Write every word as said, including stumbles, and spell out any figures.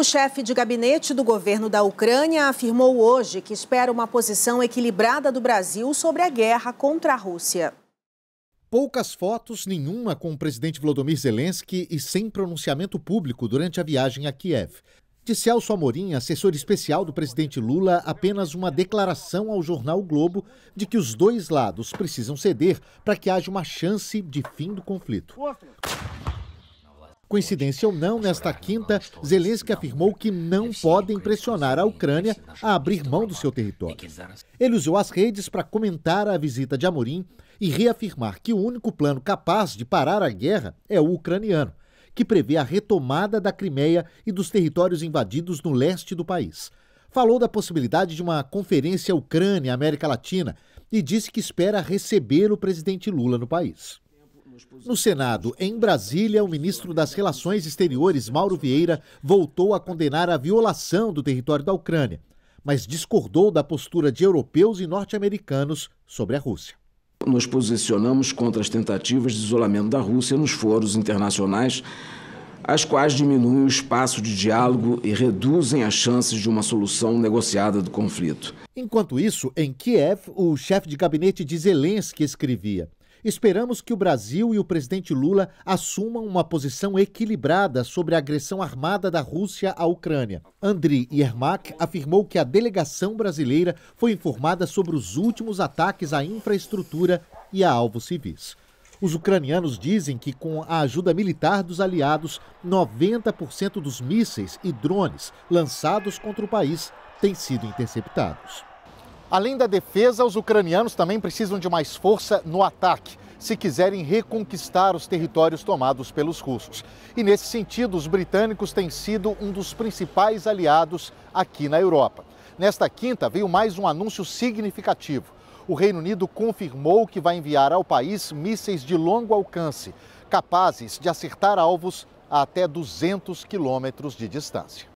O chefe de gabinete do governo da Ucrânia afirmou hoje que espera uma posição equilibrada do Brasil sobre a guerra contra a Rússia. Poucas fotos, nenhuma com o presidente Volodymyr Zelensky e sem pronunciamento público durante a viagem a Kiev. De Celso Amorim, assessor especial do presidente Lula, apenas uma declaração ao jornal O Globo de que os dois lados precisam ceder para que haja uma chance de fim do conflito. Coincidência ou não, nesta quinta, Zelensky afirmou que não podem pressionar a Ucrânia a abrir mão do seu território. Ele usou as redes para comentar a visita de Amorim e reafirmar que o único plano capaz de parar a guerra é o ucraniano, que prevê a retomada da Crimeia e dos territórios invadidos no leste do país. Falou da possibilidade de uma conferência Ucrânia-América Latina e disse que espera receber o presidente Lula no país. No Senado, em Brasília, o ministro das Relações Exteriores, Mauro Vieira, voltou a condenar a violação do território da Ucrânia, mas discordou da postura de europeus e norte-americanos sobre a Rússia. Nos posicionamos contra as tentativas de isolamento da Rússia nos foros internacionais, as quais diminuem o espaço de diálogo e reduzem as chances de uma solução negociada do conflito. Enquanto isso, em Kiev, o chefe de gabinete de Zelensky escrevia: "Esperamos que o Brasil e o presidente Lula assumam uma posição equilibrada sobre a agressão armada da Rússia à Ucrânia." Andriy Yermak afirmou que a delegação brasileira foi informada sobre os últimos ataques à infraestrutura e a alvos civis. Os ucranianos dizem que, com a ajuda militar dos aliados, noventa por cento dos mísseis e drones lançados contra o país têm sido interceptados. Além da defesa, os ucranianos também precisam de mais força no ataque, se quiserem reconquistar os territórios tomados pelos russos. E nesse sentido, os britânicos têm sido um dos principais aliados aqui na Europa. Nesta quinta, veio mais um anúncio significativo. O Reino Unido confirmou que vai enviar ao país mísseis de longo alcance, capazes de acertar alvos a até duzentos quilômetros de distância.